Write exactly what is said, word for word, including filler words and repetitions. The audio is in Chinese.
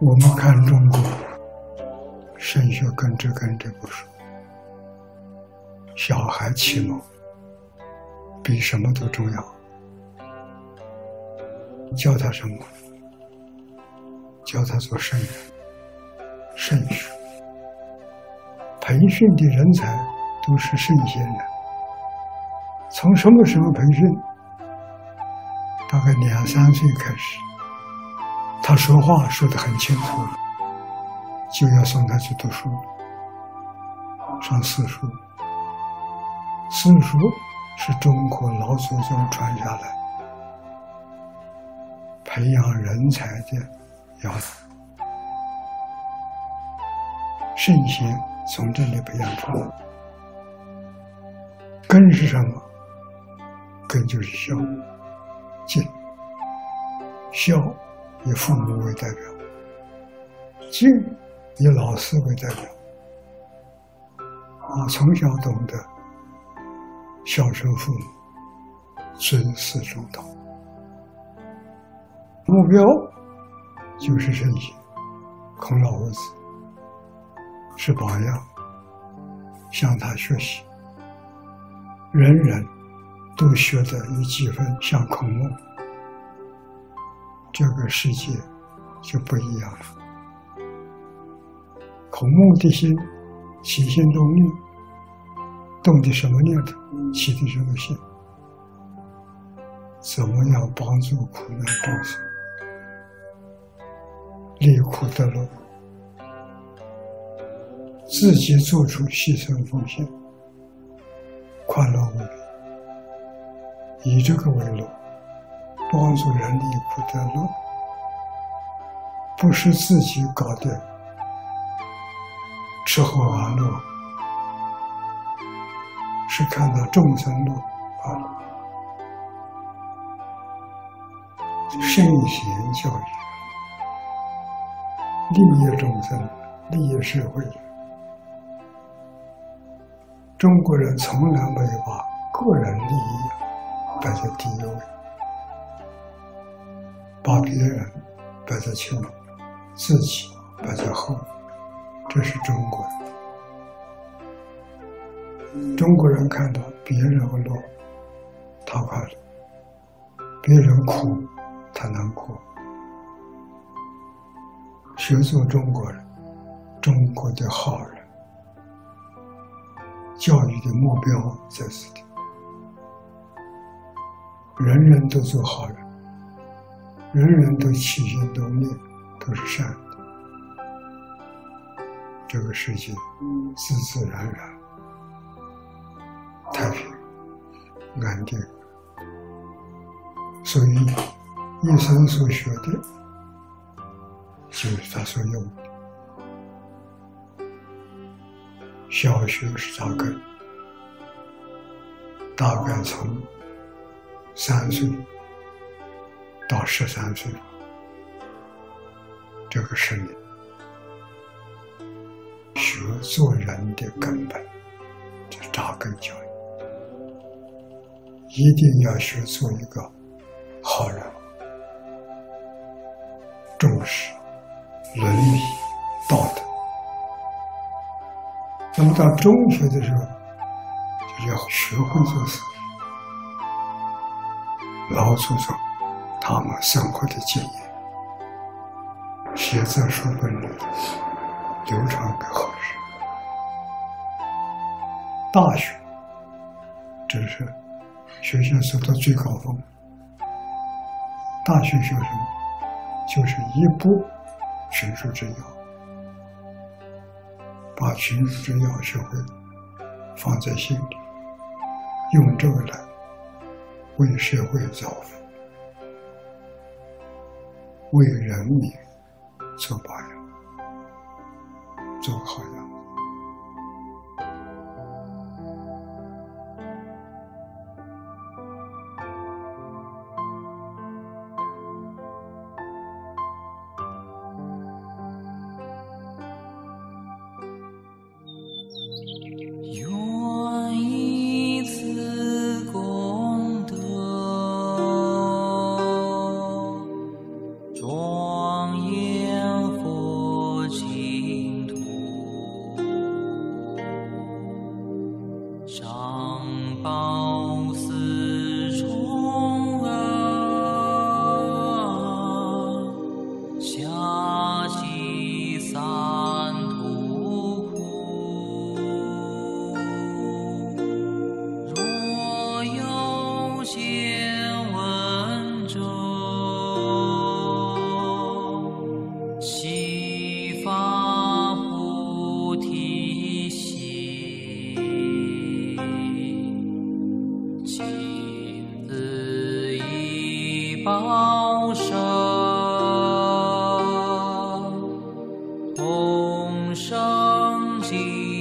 我们看中国升学跟这跟这不说，小孩启蒙比什么都重要。教他什么？教他做圣人、圣贤。培训的人才都是圣贤人。从什么时候培训？大概两三岁开始。 他说话说得很清楚了，就要送他去读书，上四书。四书是中国老祖宗传下来培养人才的要素，圣贤从这里培养出来。根是什么？根就是孝、敬、孝。 以父母为代表，敬以老师为代表。啊，从小懂得孝顺父母，尊师重道，目标就是圣贤。孔老夫子是榜样，向他学习。人人都学得有几分像孔孟。 这个世界就不一样了。孔孟的心，起心动念，动的什么念头，起的什么心？怎么样帮助苦难众生，离苦得乐？自己做出牺牲奉献，快乐无比，以这个为乐。 帮助人离苦得乐，不是自己搞的吃喝玩乐，是看到众生乐啊。圣贤教育，利益众生，利益社会。中国人从来没有把个人利益摆在第一位。 把别人摆在前面，自己摆在后面，这是中国人。中国人看到别人的乐，他快乐；别人苦，他难过。学做中国人，中国的好人。教育的目标在此地，人人都做好人。 人人都起心动念都是善的，这个世界自自然然太平安定。所以一生所学的，就是他所用的。小学是扎根，大概从三岁。 到十三岁，这个是你学做人的根本，这扎根教育，一定要学做一个好人，重视伦理道德。那么到中学的时候，就要学会做事，老祖宗。 他们生活的经验写在书本里，流传给后世。大学，这是学校走到最高峰。大学学什么？就是一部群书治要，把群书治要学会，放在心里，用这个来为社会造福。 为人民做榜样，做个好样子。同生计。